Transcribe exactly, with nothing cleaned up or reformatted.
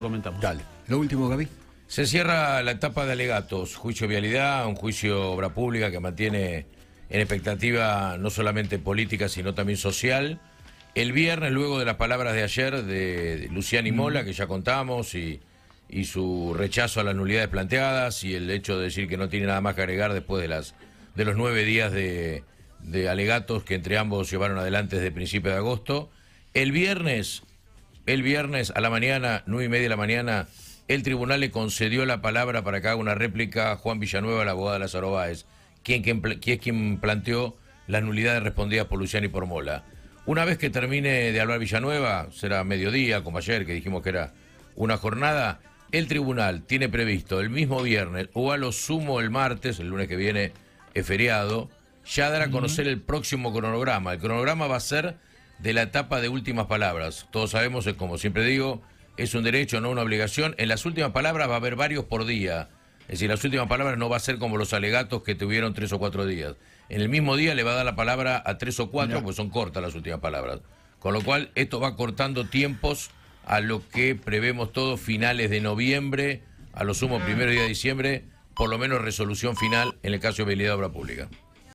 Comentamos. Dale. Lo último, Gaby. Se cierra la etapa de alegatos, juicio de vialidad, un juicio obra pública que mantiene en expectativa no solamente política sino también social. El viernes, luego de las palabras de ayer de Luciani Mola, que ya contamos, y, y su rechazo a las nulidades planteadas y el hecho de decir que no tiene nada más que agregar después de, las, de los nueve días de, de alegatos que entre ambos llevaron adelante desde principios de agosto, el viernes... El viernes a la mañana, nueve y media de la mañana, el tribunal le concedió la palabra para que haga una réplica a Juan Villanueva, la abogada de Lázaro Báez, quien, quien, quien es quien planteó las nulidades respondidas por Luciani y por Mola. Una vez que termine de hablar Villanueva, será mediodía, como ayer que dijimos que era una jornada, el tribunal tiene previsto el mismo viernes o a lo sumo el martes, el lunes que viene es feriado, ya dar a conocer el próximo cronograma. El cronograma va a ser de la etapa de últimas palabras. Todos sabemos, como siempre digo, es un derecho, no una obligación. En las últimas palabras va a haber varios por día. Es decir, las últimas palabras no va a ser como los alegatos que tuvieron tres o cuatro días. En el mismo día le va a dar la palabra a tres o cuatro, no. Pues son cortas las últimas palabras. Con lo cual, esto va cortando tiempos a lo que prevemos todos finales de noviembre, a lo sumo primero día de diciembre, por lo menos resolución final en el caso de vialidad de obra pública.